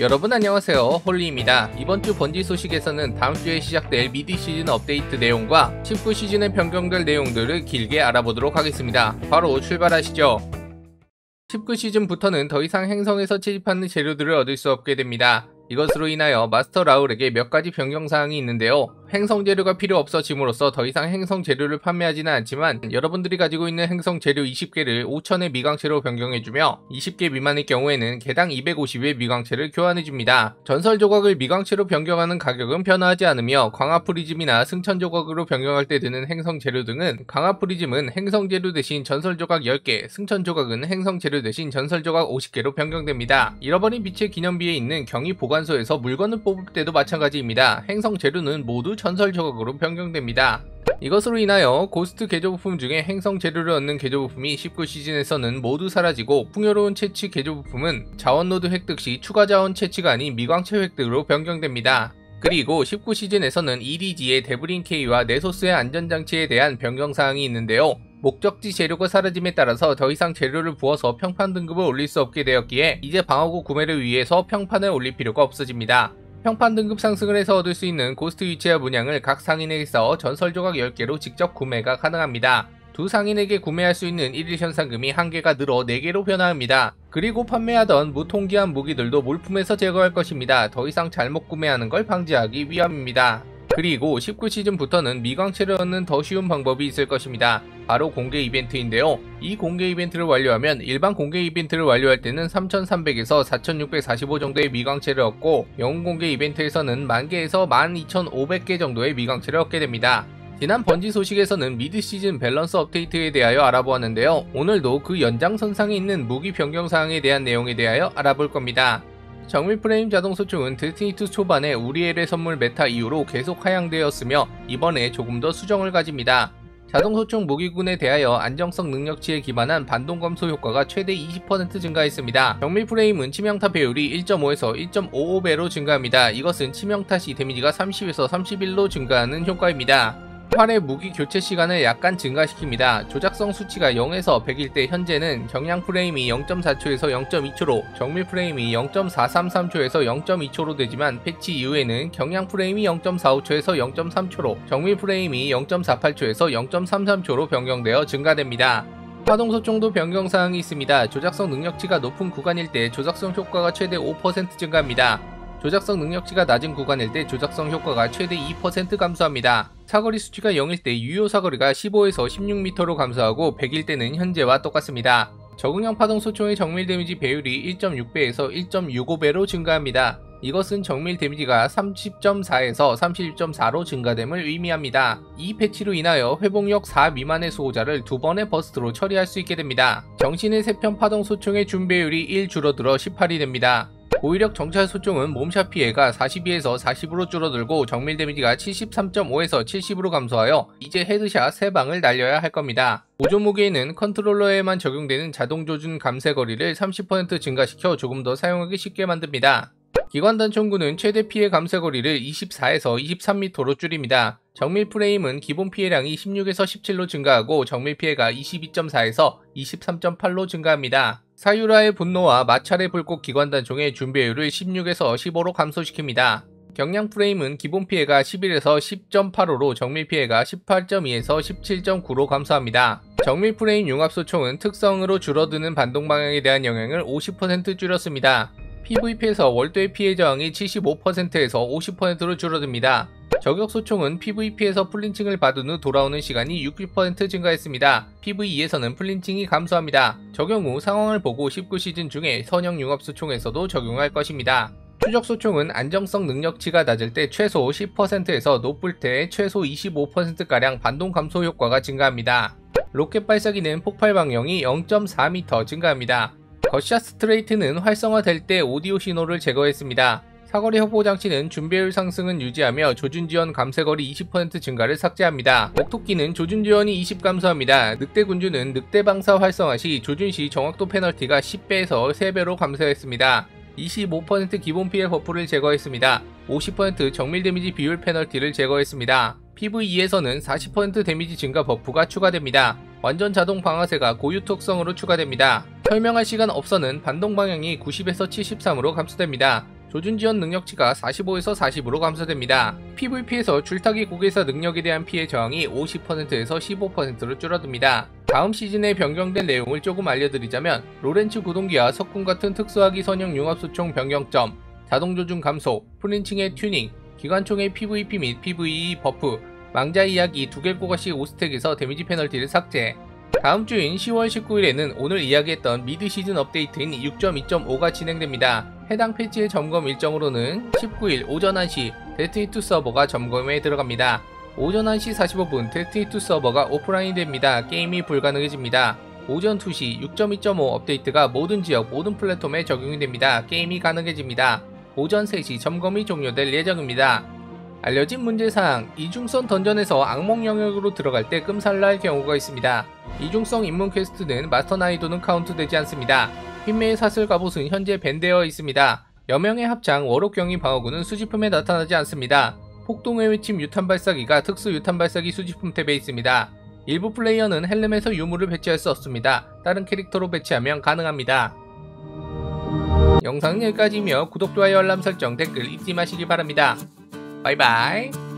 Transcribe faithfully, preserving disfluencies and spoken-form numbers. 여러분 안녕하세요, 홀리입니다. 이번주 번지 소식에서는 다음주에 시작될 미디 시즌 업데이트 내용과 십구 시즌에 변경될 내용들을 길게 알아보도록 하겠습니다. 바로 출발하시죠. 십구 시즌부터는 더 이상 행성에서 채집하는 재료들을 얻을 수 없게 됩니다. 이것으로 인하여 마스터 라울에게 몇 가지 변경사항이 있는데요. 행성 재료가 필요 없어짐으로써 더 이상 행성 재료를 판매하지는 않지만 여러분들이 가지고 있는 행성 재료 이십 개를 오천의 미광채로 변경해주며 이십 개 미만의 경우에는 개당 이백오십의 미광채를 교환해줍니다. 전설 조각을 미광채로 변경하는 가격은 변화하지 않으며 광합 프리즘이나 승천 조각으로 변경할 때 드는 행성 재료 등은 광합 프리즘은 행성 재료 대신 전설 조각 열 개, 승천 조각은 행성 재료 대신 전설 조각 오십 개로 변경됩니다. 잃어버린 빛의 기념비에 있는 경이 보관 에서 물건을 뽑을 때도 마찬가지입니다. 행성 재료는 모두 전설 조각으로 변경됩니다. 이것으로 인하여 고스트 개조부품 중에 행성 재료를 얻는 개조부품이 십구 시즌에서는 모두 사라지고 풍요로운 채취 개조부품은 자원노드 획득 시 추가 자원 채취가 아닌 미광채 획득으로 변경됩니다. 그리고 십구 시즌에서는 이디지의 데브린 K와 네소스의 안전장치에 대한 변경사항이 있는데요. 목적지 재료가 사라짐에 따라서 더 이상 재료를 부어서 평판 등급을 올릴 수 없게 되었기에 이제 방어구 구매를 위해서 평판을 올릴 필요가 없어집니다. 평판 등급 상승을 해서 얻을 수 있는 고스트 위치와 문양을 각 상인에게 쌓아 전설 조각 열 개로 직접 구매가 가능합니다. 두 상인에게 구매할 수 있는 일 에디션 상금이 한 개가 늘어 네 개로 변화합니다. 그리고 판매하던 무통기한 무기들도 몰품에서 제거할 것입니다. 더 이상 잘못 구매하는 걸 방지하기 위함입니다. 그리고 십구 시즌부터는 미광채를 얻는 더 쉬운 방법이 있을 것입니다. 바로 공개 이벤트인데요. 이 공개 이벤트를 완료하면 일반 공개 이벤트를 완료할 때는 삼천삼백에서 사천육백사십오 정도의 미광채를 얻고 영웅 공개 이벤트에서는 만 개에서 만 이천오백 개 정도의 미광채를 얻게 됩니다. 지난 번지 소식에서는 미드 시즌 밸런스 업데이트에 대하여 알아보았는데요. 오늘도 그 연장선상에 있는 무기 변경 사항에 대한 내용에 대하여 알아볼 겁니다. 정밀 프레임 자동 소총은 데스티니 투 초반에 우리엘의 선물 메타 이후로 계속 하향되었으며 이번에 조금 더 수정을 가집니다. 자동 소총 무기군에 대하여 안정성 능력치에 기반한 반동 감소 효과가 최대 이십 퍼센트 증가했습니다. 정밀 프레임은 치명타 배율이 일 점 오에서 일 점 오오 배로 증가합니다. 이것은 치명타 시 데미지가 삼십에서 삼십일로 증가하는 효과입니다. 활의 무기 교체 시간을 약간 증가시킵니다. 조작성 수치가 영에서 백일 때 현재는 경량 프레임이 영 점 사 초에서 영 점 이 초로, 정밀 프레임이 영 점 사삼삼 초에서 영 점 이 초로 되지만 패치 이후에는 경량 프레임이 영 점 사오 초에서 영 점 삼 초로, 정밀 프레임이 영 점 사팔 초에서 영 점 삼삼 초로 변경되어 증가됩니다. 파동 소총도 변경사항이 있습니다. 조작성 능력치가 높은 구간일 때 조작성 효과가 최대 오 퍼센트 증가합니다. 조작성 능력치가 낮은 구간일 때 조작성 효과가 최대 이 퍼센트 감소합니다. 사거리 수치가 영일 때 유효 사거리가 십오에서 십육 미터로 감소하고 백일 때는 현재와 똑같습니다. 적응형 파동 소총의 정밀 데미지 배율이 일 점 육 배에서 일 점 육오 배로 증가합니다. 이것은 정밀 데미지가 삼십 점 사에서 삼십일 점 사로 증가됨을 의미합니다. 이 패치로 인하여 회복력 사 미만의 수호자를 두 번의 버스트로 처리할 수 있게 됩니다. 정신의 세편 파동 소총의 준배율이 일 줄어들어 십팔이 됩니다. 고위력 정찰 소총은 몸샷 피해가 사십이에서 사십으로 줄어들고 정밀 데미지가 칠십삼 점 오에서 칠십으로 감소하여 이제 헤드샷 세 방을 날려야 할 겁니다. 보조 무기에는 컨트롤러에만 적용되는 자동 조준 감쇄 거리를 삼십 퍼센트 증가시켜 조금 더 사용하기 쉽게 만듭니다. 기관 단총구는 최대 피해 감쇄 거리를 이십사에서 이십삼 미터로 줄입니다. 정밀 프레임은 기본 피해량이 십육에서 십칠로 증가하고 정밀 피해가 이십이 점 사에서 이십삼 점 팔로 증가합니다. 사유라의 분노와 마찰의 불꽃 기관단총의 준배율을 십육에서 십오로 감소시킵니다. 경량 프레임은 기본 피해가 십일에서 십 점 팔오로 정밀 피해가 십팔 점 이에서 십칠 점 구로 감소합니다. 정밀 프레임 융합소총은 특성으로 줄어드는 반동 방향에 대한 영향을 오십 퍼센트 줄였습니다. 피브이피에서 월도의 피해 저항이 칠십오 퍼센트에서 오십 퍼센트로 줄어듭니다. 저격소총은 피브이피에서 플린칭을 받은 후 돌아오는 시간이 육십 퍼센트 증가했습니다. 피브이에서는 플린칭이 감소합니다. 적용 후 상황을 보고 십구 시즌 중에 선형 융합소총에서도 적용할 것입니다. 추적소총은 안정성 능력치가 낮을 때 최소 십 퍼센트에서 높을 때 최소 이십오 퍼센트가량 반동 감소 효과가 증가합니다. 로켓 발사기는 폭발 방향이 영 점 사 미터 증가합니다. 겉샷 스트레이트는 활성화될 때 오디오 신호를 제거했습니다. 사거리 확보 장치는 준배율 상승은 유지하며 조준지원 감쇄거리 이십 퍼센트 증가를 삭제합니다. 옥토끼는 조준지원이 이십 감소합니다. 늑대군주는 늑대방사 활성화 시 조준 시 정확도 페널티가 십 배에서 삼 배로 감소했습니다. 이십오 퍼센트 기본 피해 버프를 제거했습니다. 오십 퍼센트 정밀 데미지 비율 페널티를 제거했습니다. 피브이에서는 사십 퍼센트 데미지 증가 버프가 추가됩니다. 완전 자동 방아쇠가 고유 특성으로 추가됩니다. 설명할 시간 없어서는 반동 방향이 구십에서 칠십삼으로 감소됩니다. 조준지원 능력치가 사십오에서 사십으로 감소됩니다. 피브이피에서 줄타기 고개사 능력에 대한 피해 저항이 오십 퍼센트에서 십오 퍼센트로 줄어듭니다. 다음 시즌에 변경된 내용을 조금 알려드리자면 로렌츠 구동기와 석궁 같은 특수화기 선형 융합소총 변경점, 자동조준 감소, 프린칭의 튜닝, 기관총의 피브이피 및 피브이이 버프, 망자이야기 두 개 고가씩 오 스택에서 데미지 페널티를 삭제. 다음주인 시월 십구일에는 오늘 이야기했던 미드 시즌 업데이트인 육 점 이 점 오가 진행됩니다. 해당 패치의 점검 일정으로는 십구일 오전 한 시 데스티니 투 서버가 점검에 들어갑니다. 오전 한 시 사십오 분 데스티니 투 서버가 오프라인이 됩니다. 게임이 불가능해집니다. 오전 두 시 육 점 이 점 오 업데이트가 모든 지역 모든 플랫폼에 적용이 됩니다. 게임이 가능해집니다. 오전 세 시 점검이 종료될 예정입니다. 알려진 문제사항, 이중성 던전에서 악몽 영역으로 들어갈 때 끔살날 경우가 있습니다. 이중성 입문 퀘스트는 마스터 난이도는 카운트되지 않습니다. 흰매의 사슬 갑옷은 현재 밴되어 있습니다. 여명의 합창, 워록경인 방어구는 수집품에 나타나지 않습니다. 폭동의 외침 유탄발사기가 특수 유탄발사기 수집품 탭에 있습니다. 일부 플레이어는 헬름에서 유물을 배치할 수 없습니다. 다른 캐릭터로 배치하면 가능합니다. 영상은 여기까지이며 구독, 좋아요, 알람 설정, 댓글 잊지 마시기 바랍니다. 바이바이.